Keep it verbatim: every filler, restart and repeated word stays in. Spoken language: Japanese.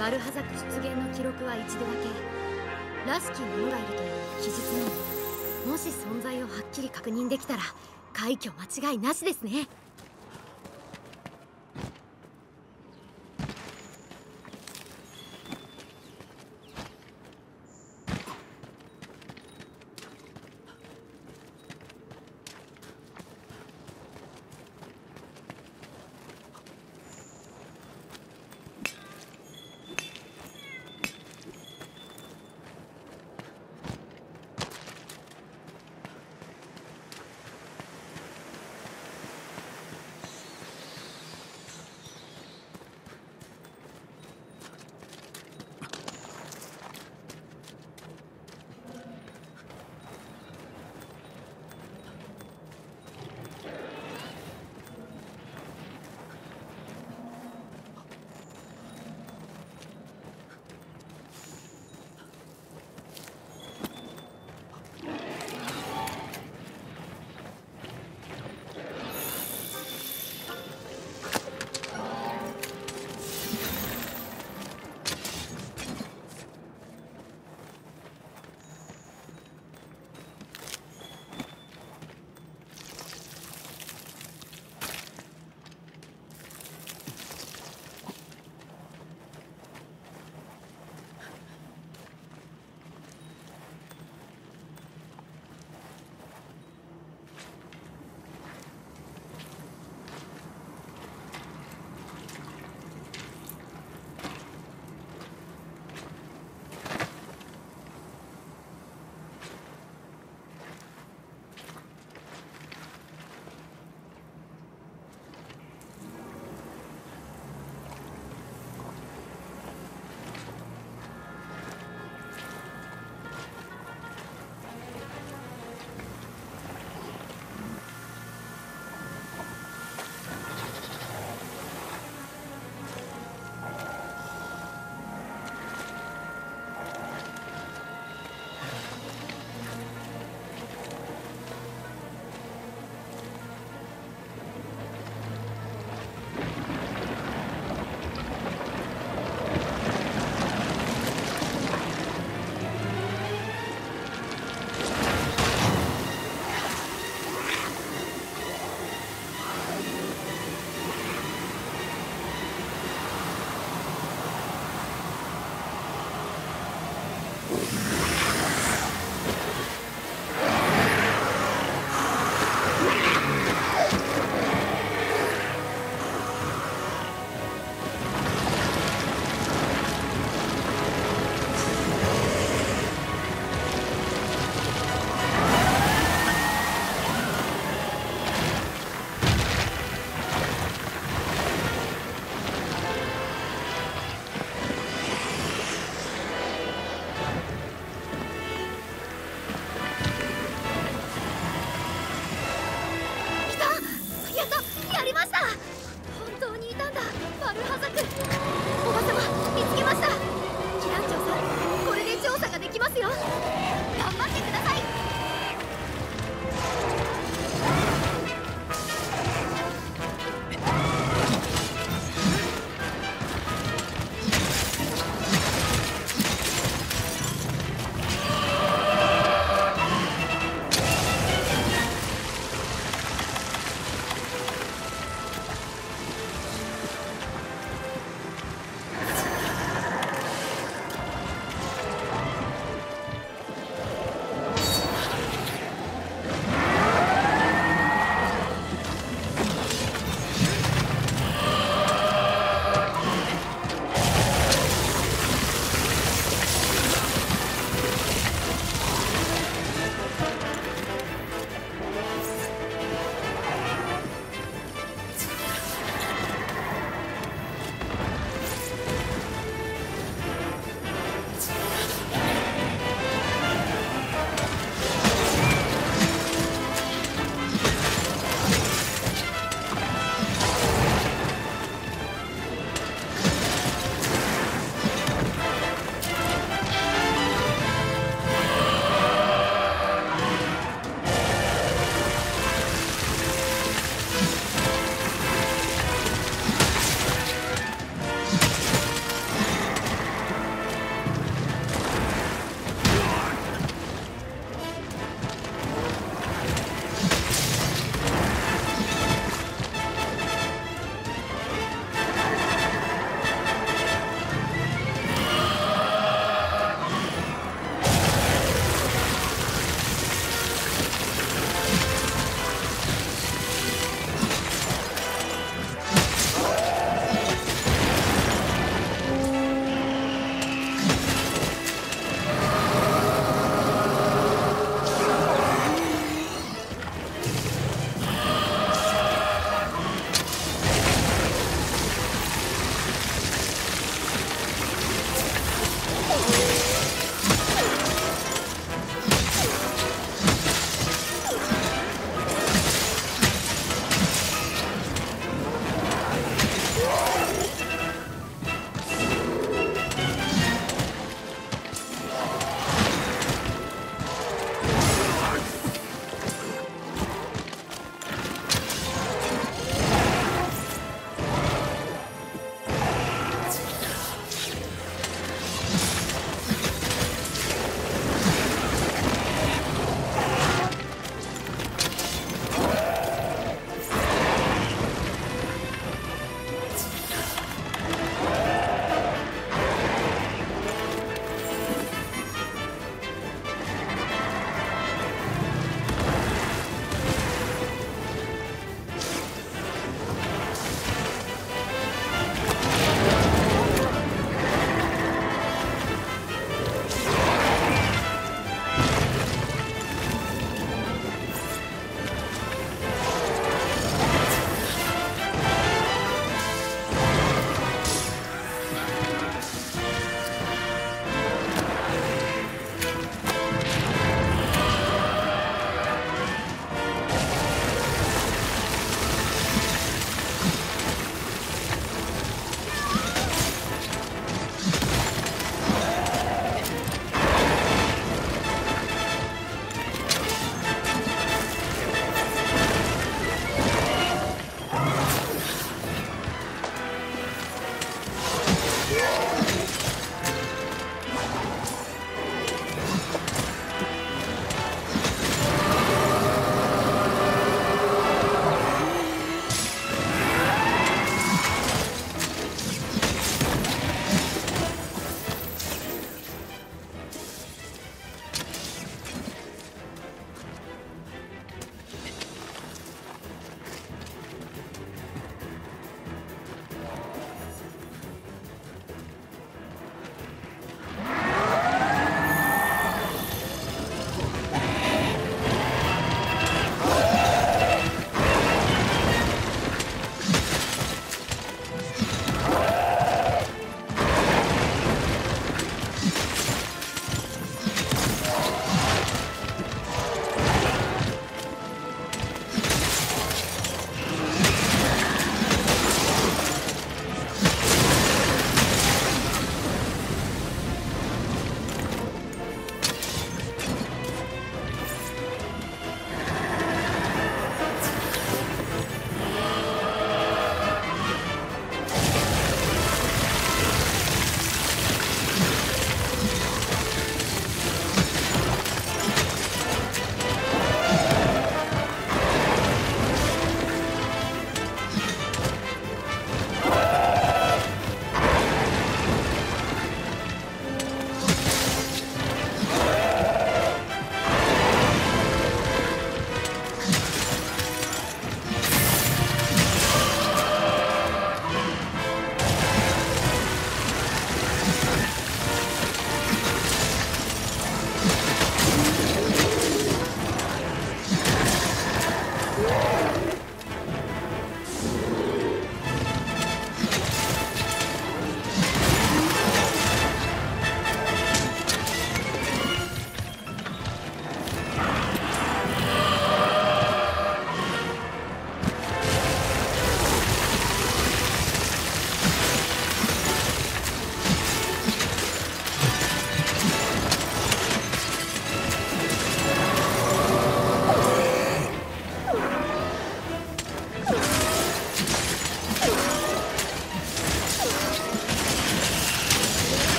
バルハザク出現の記録は一度だけ、らしき者がいるという記述なの。もし存在をはっきり確認できたら快挙間違いなしですね。